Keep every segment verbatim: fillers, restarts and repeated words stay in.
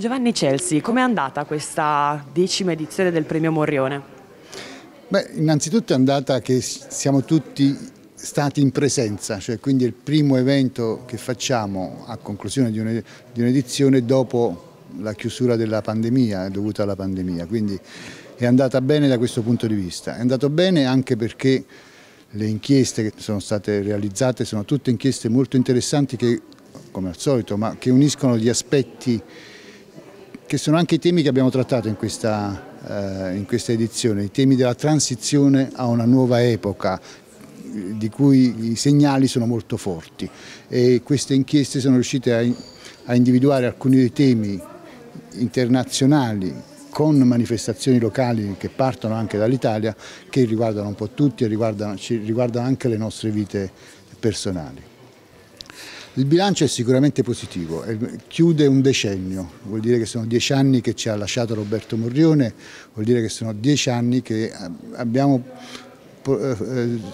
Giovanni Celsi, com'è andata questa decima edizione del Premio Morrione? Beh, innanzitutto è andata che siamo tutti stati in presenza, cioè quindi è il primo evento che facciamo a conclusione di un'edizione dopo la chiusura della pandemia, dovuta alla pandemia, quindi è andata bene da questo punto di vista. È andato bene anche perché le inchieste che sono state realizzate sono tutte inchieste molto interessanti che, come al solito, ma che uniscono gli aspetti che sono anche i temi che abbiamo trattato in questa, eh, in questa edizione, i temi della transizione a una nuova epoca, di cui i segnali sono molto forti, e queste inchieste sono riuscite a, a individuare alcuni dei temi internazionali con manifestazioni locali che partono anche dall'Italia, che riguardano un po' tutti e riguardano, ci riguardano anche le nostre vite personali. Il bilancio è sicuramente positivo, chiude un decennio, vuol dire che sono dieci anni che ci ha lasciato Roberto Morrione, vuol dire che sono dieci anni che abbiamo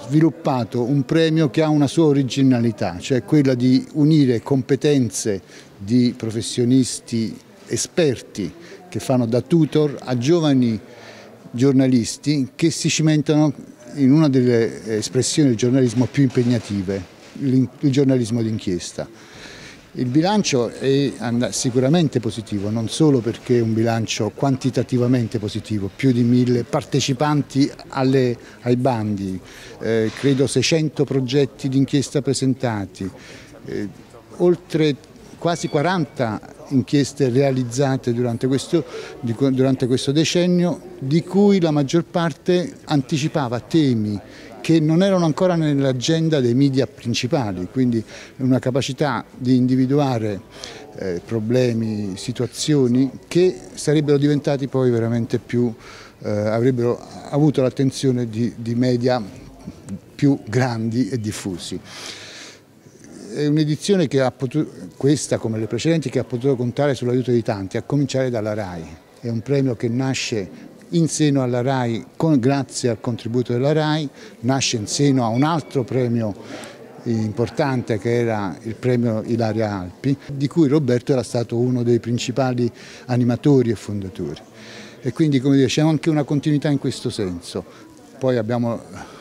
sviluppato un premio che ha una sua originalità, cioè quella di unire competenze di professionisti esperti che fanno da tutor a giovani giornalisti che si cimentano in una delle espressioni del giornalismo più impegnative, il giornalismo d'inchiesta. Il bilancio è sicuramente positivo, non solo perché è un bilancio quantitativamente positivo, più di mille partecipanti alle, ai bandi, eh, credo seicento progetti d'inchiesta presentati, eh, oltre quasi quaranta inchieste realizzate durante questo, durante questo decennio, di cui la maggior parte anticipava temi che non erano ancora nell'agenda dei media principali, quindi una capacità di individuare eh, problemi, situazioni che sarebbero diventati poi veramente più, eh, avrebbero avuto l'attenzione di, di media più grandi e diffusi. È un'edizione che ha potuto, questa come le precedenti, che ha potuto contare sull'aiuto di tanti, a cominciare dalla RAI. È un premio che nasce in seno alla RAI, con, grazie al contributo della RAI, nasce in seno a un altro premio importante che era il premio Ilaria Alpi, di cui Roberto era stato uno dei principali animatori e fondatori. E quindi, come dire, c'è anche una continuità in questo senso. Poi abbiamo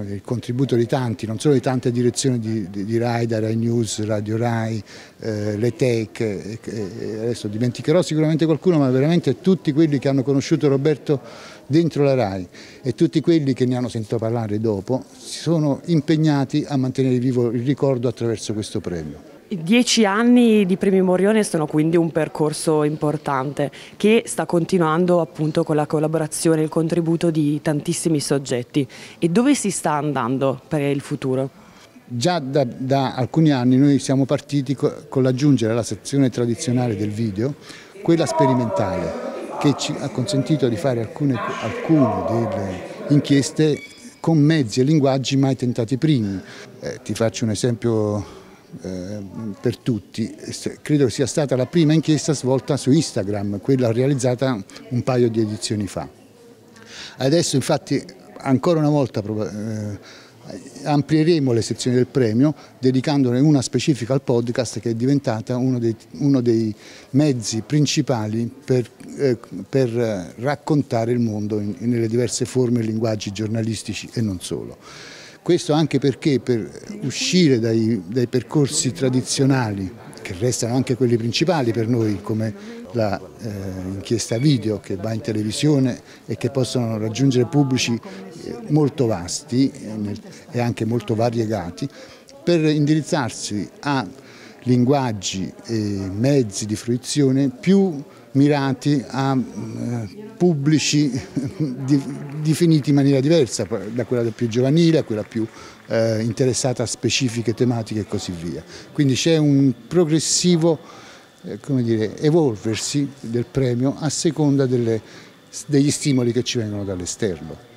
il contributo di tanti, non solo di tante direzioni di, di, di RAI, da RAI News, Radio RAI, eh, le Tech, eh, eh, adesso dimenticherò sicuramente qualcuno, ma veramente tutti quelli che hanno conosciuto Roberto dentro la RAI e tutti quelli che ne hanno sentito parlare dopo si sono impegnati a mantenere vivo il ricordo attraverso questo premio. Dieci anni di Premio Morrione sono quindi un percorso importante che sta continuando appunto con la collaborazione e il contributo di tantissimi soggetti. E dove si sta andando per il futuro? Già da, da alcuni anni noi siamo partiti co con l'aggiungere alla sezione tradizionale del video quella sperimentale, che ci ha consentito di fare alcune, alcune delle inchieste con mezzi e linguaggi mai tentati primi. Eh, ti faccio un esempio per tutti, credo sia stata la prima inchiesta svolta su Instagram, quella realizzata un paio di edizioni fa. Adesso infatti ancora una volta amplieremo le sezioni del premio dedicandone una specifica al podcast, che è diventata uno dei, uno dei mezzi principali per, eh, per raccontare il mondo in, nelle diverse forme e linguaggi giornalistici e non solo. Questo anche perché per uscire dai, dai percorsi tradizionali, che restano anche quelli principali per noi, come l'inchiesta eh, video che va in televisione e che possono raggiungere pubblici eh, molto vasti eh, nel, e anche molto variegati, per indirizzarsi a linguaggi e mezzi di fruizione più mirati a eh, pubblici di, definiti in maniera diversa, da quella più giovanile a quella più eh, interessata a specifiche tematiche e così via. Quindi c'è un progressivo eh, come dire, evolversi del premio a seconda delle, degli stimoli che ci vengono dall'esterno.